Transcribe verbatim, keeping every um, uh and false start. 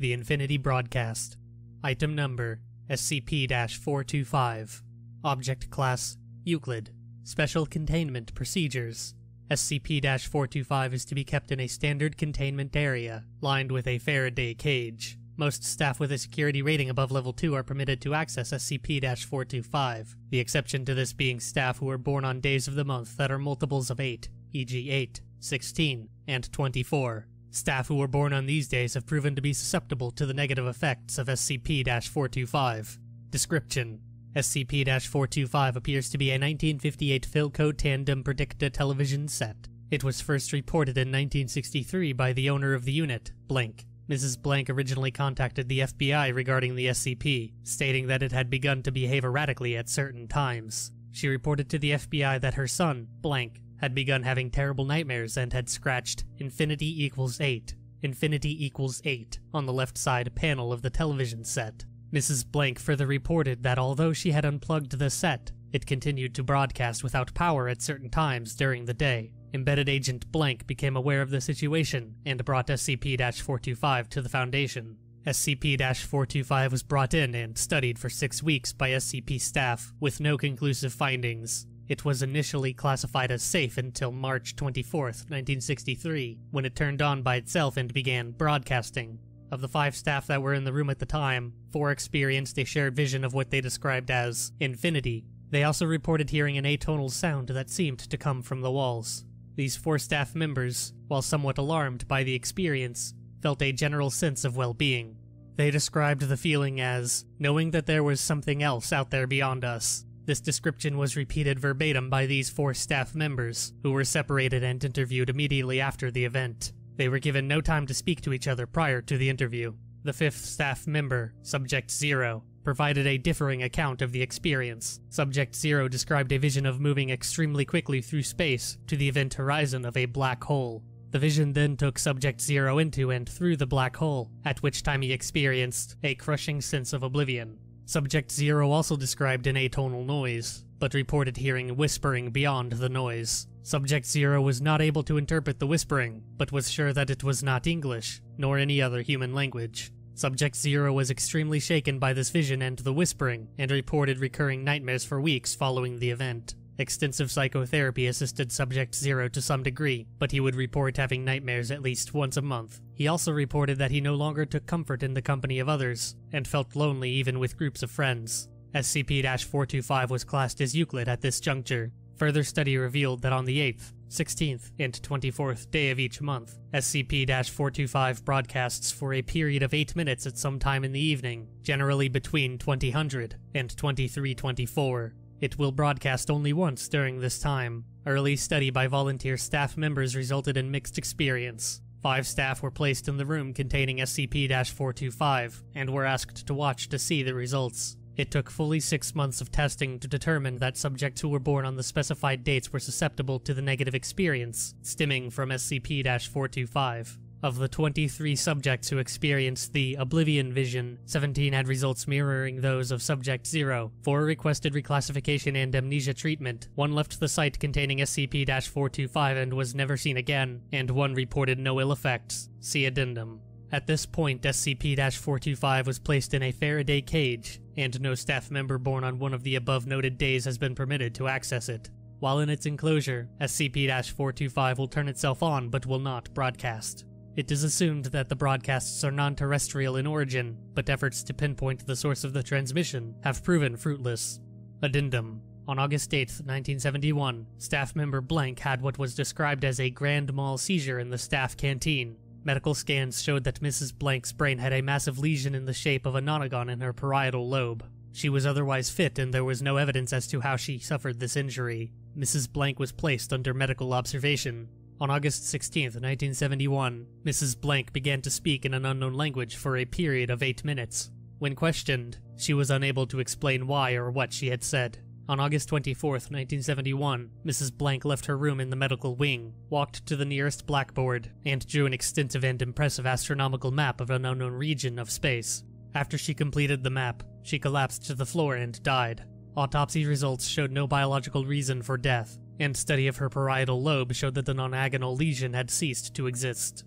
The Infinity Broadcast. Item number, S C P four twenty-five. Object class, Euclid. Special containment procedures. S C P four twenty-five is to be kept in a standard containment area, lined with a Faraday cage. Most staff with a security rating above level two are permitted to access S C P four twenty-five, the exception to this being staff who are born on days of the month that are multiples of eight, for example eight, sixteen, and twenty-four. Staff who were born on these days have proven to be susceptible to the negative effects of S C P four twenty-five. Description: S C P four twenty-five appears to be a nineteen fifty-eight Philco Tandem Predicta television set. It was first reported in nineteen sixty-three by the owner of the unit, Blank. Missus Blank originally contacted the F B I regarding the S C P, stating that it had begun to behave erratically at certain times. She reported to the F B I that her son, Blank, had begun having terrible nightmares and had scratched Infinity equals eight, Infinity equals eight on the left side panel of the television set. Missus Blank further reported that although she had unplugged the set, it continued to broadcast without power at certain times during the day. Embedded Agent Blank became aware of the situation and brought S C P four twenty-five to the Foundation. S C P four twenty-five was brought in and studied for six weeks by S C P staff with no conclusive findings. It was initially classified as safe until March twenty-fourth, nineteen sixty-three, when it turned on by itself and began broadcasting. Of the five staff that were in the room at the time, four experienced a shared vision of what they described as infinity. They also reported hearing an atonal sound that seemed to come from the walls. These four staff members, while somewhat alarmed by the experience, felt a general sense of well-being. They described the feeling as knowing that there was something else out there beyond us. This description was repeated verbatim by these four staff members, who were separated and interviewed immediately after the event. They were given no time to speak to each other prior to the interview. The fifth staff member, Subject Zero, provided a differing account of the experience. Subject Zero described a vision of moving extremely quickly through space to the event horizon of a black hole. The vision then took Subject Zero into and through the black hole, at which time he experienced a crushing sense of oblivion. Subject Zero also described an atonal noise, but reported hearing whispering beyond the noise. Subject Zero was not able to interpret the whispering, but was sure that it was not English, nor any other human language. Subject Zero was extremely shaken by this vision and the whispering, and reported recurring nightmares for weeks following the event. Extensive psychotherapy assisted Subject Zero to some degree, but he would report having nightmares at least once a month. He also reported that he no longer took comfort in the company of others, and felt lonely even with groups of friends. S C P four twenty-five was classed as Euclid at this juncture. Further study revealed that on the eighth, sixteenth, and twenty-fourth day of each month, S C P four twenty-five broadcasts for a period of eight minutes at some time in the evening, generally between twenty hundred and twenty-three twenty-four. It will broadcast only once during this time. Early study by volunteer staff members resulted in mixed experience. Five staff were placed in the room containing S C P four twenty-five and were asked to watch to see the results. It took fully six months of testing to determine that subjects who were born on the specified dates were susceptible to the negative experience stemming from S C P four twenty-five. Of the twenty-three subjects who experienced the Oblivion Vision, seventeen had results mirroring those of Subject Zero, four requested reclassification and amnesia treatment, one left the site containing S C P four twenty-five and was never seen again, and one reported no ill effects. See addendum. At this point, S C P four twenty-five was placed in a Faraday cage, and no staff member born on one of the above noted days has been permitted to access it. While in its enclosure, S C P four twenty-five will turn itself on but will not broadcast. It is assumed that the broadcasts are non-terrestrial in origin, but efforts to pinpoint the source of the transmission have proven fruitless. Addendum. On August eighth, nineteen seventy-one, staff member Blank had what was described as a grand mal seizure in the staff canteen. Medical scans showed that Missus Blank's brain had a massive lesion in the shape of a nonagon in her parietal lobe. She was otherwise fit and there was no evidence as to how she suffered this injury. Missus Blank was placed under medical observation. On August sixteenth, nineteen seventy-one, Missus Blank began to speak in an unknown language for a period of eight minutes. When questioned, she was unable to explain why or what she had said. On August twenty-fourth, nineteen seventy-one, Missus Blank left her room in the medical wing, walked to the nearest blackboard, and drew an extensive and impressive astronomical map of an unknown region of space. After she completed the map, she collapsed to the floor and died. Autopsy results showed no biological reason for death, and study of her parietal lobe showed that the nonagonal lesion had ceased to exist.